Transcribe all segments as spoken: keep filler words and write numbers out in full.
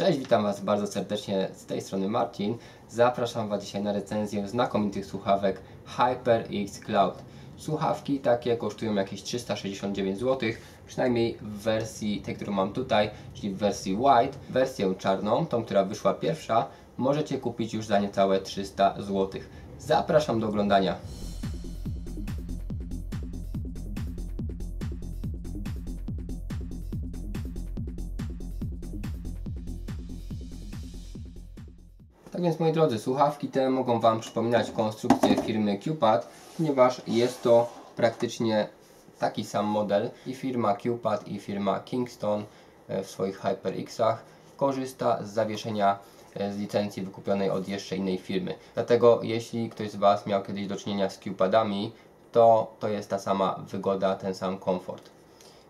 Cześć, witam Was bardzo serdecznie, z tej strony Marcin. Zapraszam Was dzisiaj na recenzję znakomitych słuchawek HyperX Cloud. Słuchawki takie kosztują jakieś trzysta sześćdziesiąt dziewięć złotych, przynajmniej w wersji tej, którą mam tutaj, czyli w wersji white. Wersję czarną, tą, która wyszła pierwsza, możecie kupić już za niecałe trzysta złotych. Zapraszam do oglądania. Tak więc, moi drodzy, słuchawki te mogą Wam przypominać konstrukcję firmy Q-Pad, ponieważ jest to praktycznie taki sam model i firma Q-Pad i firma Kingston w swoich HyperX-ach korzysta z zawieszenia z licencji wykupionej od jeszcze innej firmy. Dlatego jeśli ktoś z Was miał kiedyś do czynienia z Q-Padami, to to jest ta sama wygoda, ten sam komfort.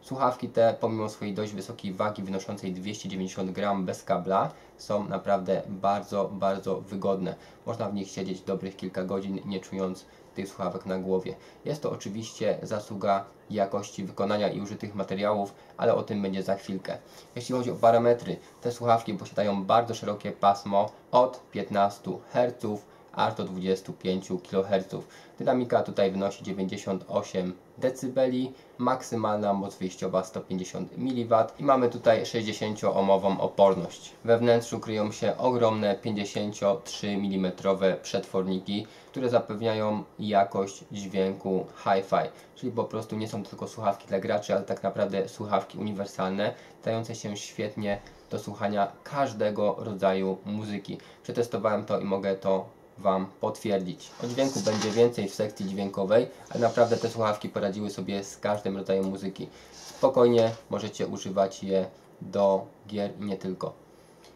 Słuchawki te, pomimo swojej dość wysokiej wagi wynoszącej dwieście dziewięćdziesiąt gramów bez kabla, są naprawdę bardzo, bardzo wygodne. Można w nich siedzieć dobrych kilka godzin, nie czując tych słuchawek na głowie. Jest to oczywiście zasługa jakości wykonania i użytych materiałów, ale o tym będzie za chwilkę. Jeśli chodzi o parametry, te słuchawki posiadają bardzo szerokie pasmo od piętnastu herców aż do dwudziestu pięciu kiloherców. Dynamika tutaj wynosi dziewięćdziesiąt osiem decybeli, maksymalna moc wyjściowa sto pięćdziesiąt miliwattów i mamy tutaj sześćdziesięcioohmową oporność. We wnętrzu kryją się ogromne pięćdziesięciotrzy milimetrów przetworniki, które zapewniają jakość dźwięku Hi-Fi, czyli po prostu nie są to tylko słuchawki dla graczy, ale tak naprawdę słuchawki uniwersalne, dające się świetnie do słuchania każdego rodzaju muzyki. Przetestowałem to i mogę to Wam potwierdzić. O dźwięku będzie więcej w sekcji dźwiękowej, ale naprawdę te słuchawki poradziły sobie z każdym rodzajem muzyki. Spokojnie możecie używać je do gier i nie tylko.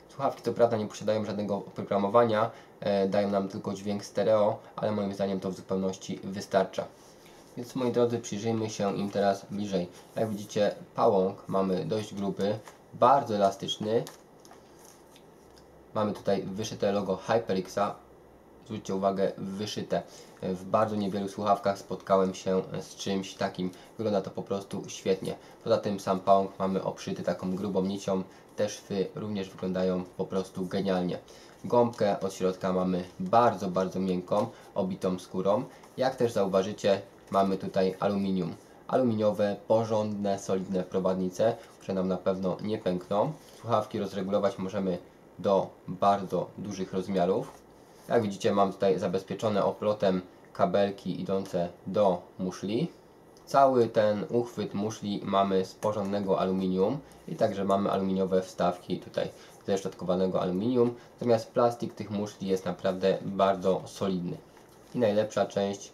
Słuchawki co prawda nie posiadają żadnego oprogramowania, e, dają nam tylko dźwięk stereo, ale moim zdaniem to w zupełności wystarcza. Więc, moi drodzy, przyjrzyjmy się im teraz bliżej. Jak widzicie, pałąk mamy dość gruby, bardzo elastyczny. Mamy tutaj wyszyte logo HyperX-a. Zwróćcie uwagę, wyszyte. W bardzo niewielu słuchawkach spotkałem się z czymś takim. Wygląda to po prostu świetnie. Poza tym sam pałąk mamy obszyty taką grubą nicią. Te szwy również wyglądają po prostu genialnie. Gąbkę od środka mamy bardzo, bardzo miękką, obitą skórą. Jak też zauważycie, mamy tutaj aluminium. Aluminiowe, porządne, solidne prowadnice, które nam na pewno nie pękną. Słuchawki rozregulować możemy do bardzo dużych rozmiarów. Jak widzicie, mam tutaj zabezpieczone oplotem kabelki idące do muszli. Cały ten uchwyt muszli mamy z porządnego aluminium i także mamy aluminiowe wstawki tutaj ze szatkowanego aluminium. Natomiast plastik tych muszli jest naprawdę bardzo solidny. I najlepsza część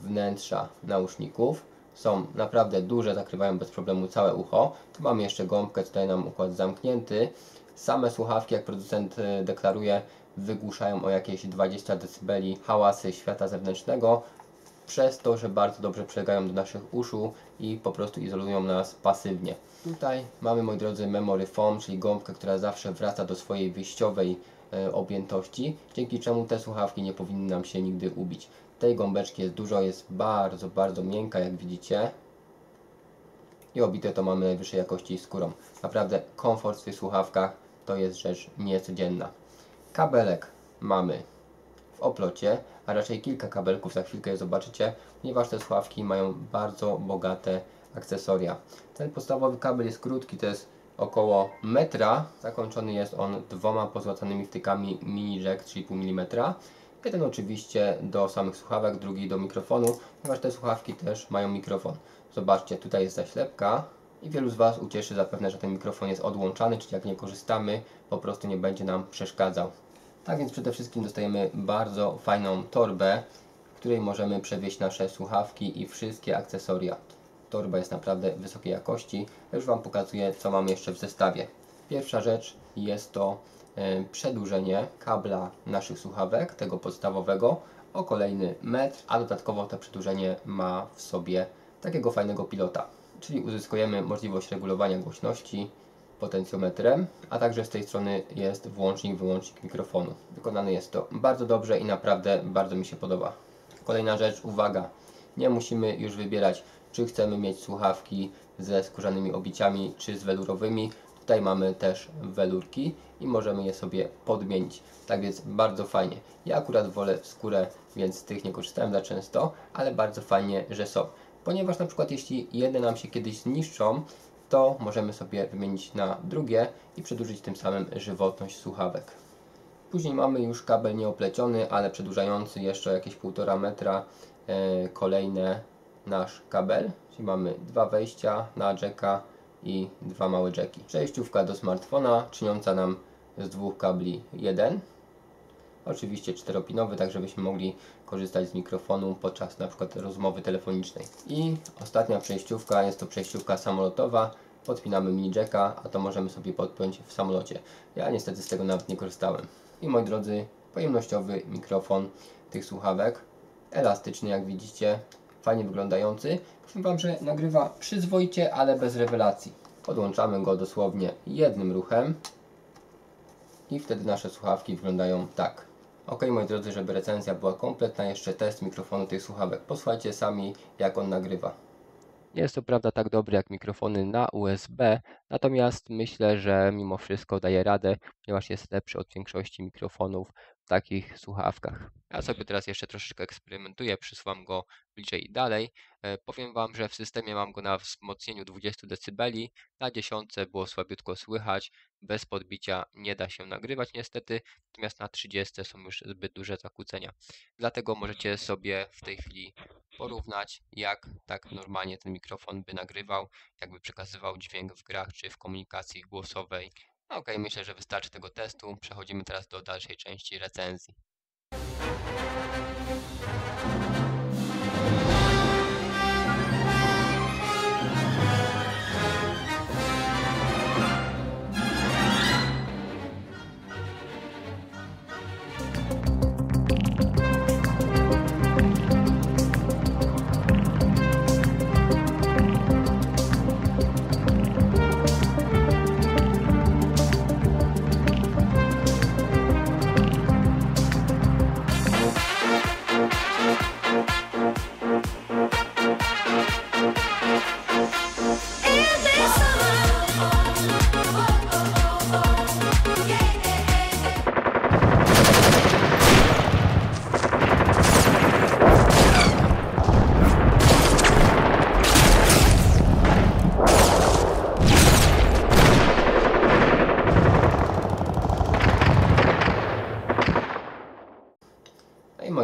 wnętrza nauszników. Są naprawdę duże, zakrywają bez problemu całe ucho. Tu mamy jeszcze gąbkę, tutaj nam układ zamknięty. Same słuchawki, jak producent deklaruje, wygłuszają o jakieś dwadzieścia decybeli hałasy świata zewnętrznego, przez to, że bardzo dobrze przebiegają do naszych uszu i po prostu izolują nas pasywnie. Tutaj mamy, moi drodzy, Memory Foam, czyli gąbkę, która zawsze wraca do swojej wyjściowej e, objętości, dzięki czemu te słuchawki nie powinny nam się nigdy ubić. Tej gąbeczki jest dużo, jest bardzo, bardzo miękka, jak widzicie. I obite to mamy najwyższej jakości skórą. Naprawdę komfort w tych słuchawkach to jest rzecz niecodzienna. Kabelek mamy w oplocie, a raczej kilka kabelków, za chwilkę je zobaczycie, ponieważ te słuchawki mają bardzo bogate akcesoria. Ten podstawowy kabel jest krótki, to jest około metra, zakończony jest on dwoma pozłacanymi wtykami mini jack trzy i pół milimetra. Jeden oczywiście do samych słuchawek, drugi do mikrofonu, ponieważ te słuchawki też mają mikrofon. Zobaczcie, tutaj jest zaślepka. I wielu z Was ucieszy zapewne, że ten mikrofon jest odłączany, czyli jak nie korzystamy, po prostu nie będzie nam przeszkadzał. Tak więc przede wszystkim dostajemy bardzo fajną torbę, w której możemy przewieźć nasze słuchawki i wszystkie akcesoria. Torba jest naprawdę wysokiej jakości. Ja już Wam pokazuję, co mamy jeszcze w zestawie. Pierwsza rzecz jest to yy, przedłużenie kabla naszych słuchawek, tego podstawowego, o kolejny metr, a dodatkowo to przedłużenie ma w sobie takiego fajnego pilota. Czyli uzyskujemy możliwość regulowania głośności potencjometrem, a także z tej strony jest włącznik, wyłącznik mikrofonu. Wykonane jest to bardzo dobrze i naprawdę bardzo mi się podoba. Kolejna rzecz, uwaga, nie musimy już wybierać, czy chcemy mieć słuchawki ze skórzanymi obiciami, czy z welurowymi. Tutaj mamy też welurki i możemy je sobie podmienić. Tak więc bardzo fajnie. Ja akurat wolę skórę, więc tych nie korzystałem za często, ale bardzo fajnie, że są. Ponieważ na przykład jeśli jedne nam się kiedyś zniszczą, to możemy sobie wymienić na drugie i przedłużyć tym samym żywotność słuchawek. Później mamy już kabel nieopleciony, ale przedłużający jeszcze jakieś półtora metra e, kolejny nasz kabel. Czyli mamy dwa wejścia na jacka i dwa małe jacki. Przejściówka do smartfona, czyniąca nam z dwóch kabli jeden. Oczywiście czteropinowy, tak żebyśmy mogli korzystać z mikrofonu podczas na przykład rozmowy telefonicznej. I ostatnia przejściówka, jest to przejściówka samolotowa. Podpinamy mini jacka, a to możemy sobie podpiąć w samolocie. Ja niestety z tego nawet nie korzystałem. I moi drodzy, pojemnościowy mikrofon tych słuchawek. Elastyczny, jak widzicie, fajnie wyglądający. Powiem Wam, że nagrywa przyzwoicie, ale bez rewelacji. Podłączamy go dosłownie jednym ruchem. I wtedy nasze słuchawki wyglądają tak. Ok, moi drodzy, żeby recenzja była kompletna, jeszcze test mikrofonu tych słuchawek. Posłuchajcie sami, jak on nagrywa. Nie jest to prawda tak dobry jak mikrofony na U S B, natomiast myślę, że mimo wszystko daje radę, ponieważ jest lepszy od większości mikrofonów w takich słuchawkach. Ja sobie teraz jeszcze troszeczkę eksperymentuję, przysuwam go bliżej i dalej. E, powiem Wam, że w systemie mam go na wzmocnieniu dwadzieścia decybeli, na dziesiątce było słabiutko słychać, bez podbicia nie da się nagrywać niestety, natomiast na trzydziestce są już zbyt duże zakłócenia. Dlatego możecie sobie w tej chwili porównać, jak tak normalnie ten mikrofon by nagrywał, jakby przekazywał dźwięk w grach czy w komunikacji głosowej. Ok, myślę, że wystarczy tego testu. Przechodzimy teraz do dalszej części recenzji.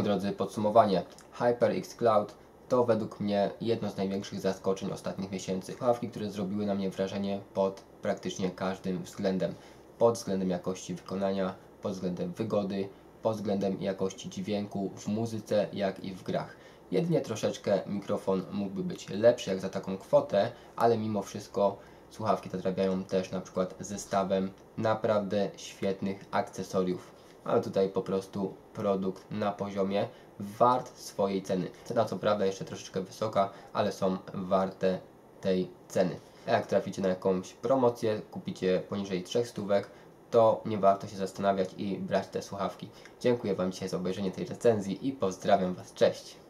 Drodzy, podsumowanie. HyperX Cloud to według mnie jedno z największych zaskoczeń ostatnich miesięcy. Słuchawki, które zrobiły na mnie wrażenie pod praktycznie każdym względem. Pod względem jakości wykonania, pod względem wygody, pod względem jakości dźwięku w muzyce, jak i w grach. Jedynie troszeczkę mikrofon mógłby być lepszy jak za taką kwotę, ale mimo wszystko słuchawki te trafiają też na przykład zestawem naprawdę świetnych akcesoriów. Mamy tutaj po prostu produkt na poziomie, wart swojej ceny. Cena co prawda jeszcze troszeczkę wysoka, ale są warte tej ceny. A jak traficie na jakąś promocję, kupicie poniżej trzech stówek, to nie warto się zastanawiać i brać te słuchawki. Dziękuję Wam dzisiaj za obejrzenie tej recenzji i pozdrawiam Was, cześć!